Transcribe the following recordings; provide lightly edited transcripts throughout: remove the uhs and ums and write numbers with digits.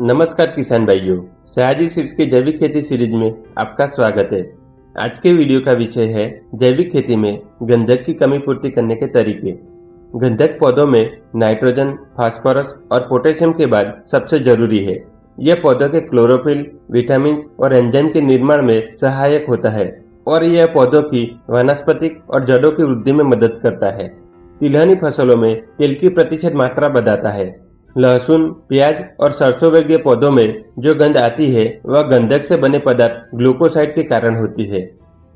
नमस्कार किसान भाइयों, सयाजी सीड्स के जैविक खेती सीरीज में आपका स्वागत है। आज के वीडियो का विषय है जैविक खेती में गंधक की कमी पूर्ति करने के तरीके। गंधक पौधों में नाइट्रोजन, फास्फोरस और पोटेशियम के बाद सबसे जरूरी है। यह पौधों के क्लोरोफिल, विटामिन और एंजाइम के निर्माण में सहायक होता है और यह पौधों की वानस्पतिक और जड़ों की वृद्धि में मदद करता है। तिलहनी फसलों में तेल की प्रतिशत मात्रा बढ़ाता है। लहसुन, प्याज और सरसों वर्गीय पौधों में जो गंध आती है वह गंधक से बने पदार्थ ग्लूकोसाइड के कारण होती है।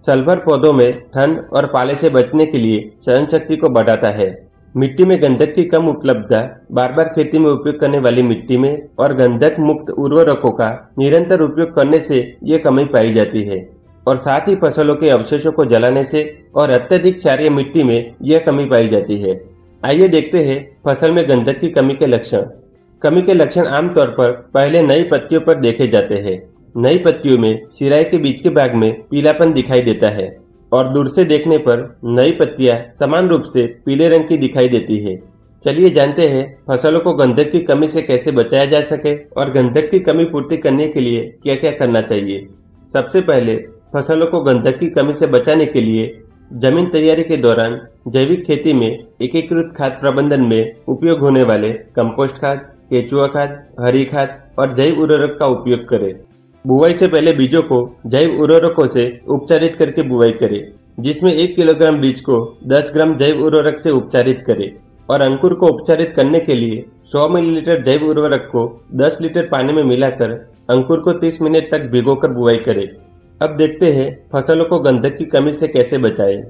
सल्फर पौधों में ठंड और पाले से बचने के लिए सहन शक्ति को बढ़ाता है। मिट्टी में गंधक की कम उपलब्धता बार बार खेती में उपयोग करने वाली मिट्टी में और गंधक मुक्त उर्वरकों का निरंतर उपयोग करने से ये कमी पाई जाती है और साथ ही फसलों के अवशेषों को जलाने से और अत्यधिक क्षारीय मिट्टी में यह कमी पाई जाती है। आइए देखते हैं फसल में गंधक की कमी के लक्षण। कमी के लक्षण आमतौर पर पहले नई पत्तियों पर देखे जाते हैं। नई पत्तियों में सिराई के बीच के भाग में पीलापन दिखाई देता है और दूर से देखने पर नई पत्तियां समान रूप से पीले रंग की दिखाई देती है। चलिए जानते हैं फसलों को गंधक की कमी से कैसे बचाया जा सके और गंधक की कमी पूर्ति करने के लिए क्या क्या करना चाहिए। सबसे पहले फसलों को गंधक की कमी से बचाने के लिए जमीन तैयारी के दौरान जैविक खेती में एकीकृत खाद प्रबंधन में उपयोग होने वाले कंपोस्ट खाद, केचुआ खाद, हरी खाद और जैव उर्वरक का उपयोग करें। बुवाई से पहले बीजों को जैव उर्वरकों से उपचारित करके बुवाई करें, जिसमें 1 किलोग्राम बीज को 10 ग्राम जैव उर्वरक से उपचारित करें और अंकुर को उपचारित करने के लिए 100 मिलीलीटर जैव उर्वरक को 10 लीटर पानी में मिलाकर अंकुर को 30 मिनट तक भिगोकर बुवाई करें। अब देखते हैं फसलों को गंधक की कमी से कैसे बचाएं।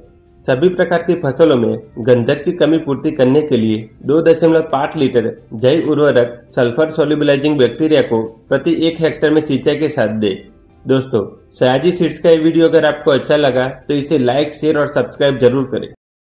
सभी प्रकार की फसलों में गंधक की कमी पूर्ति करने के लिए 2.5 लीटर जैव उर्वरक सल्फर सोल्युबलाइजिंग बैक्टीरिया को प्रति 1 हेक्टेयर में सिंचाई के साथ दें। दोस्तों, सयाजी सीड्स का ये वीडियो अगर आपको अच्छा लगा तो इसे लाइक, शेयर और सब्सक्राइब जरूर करें।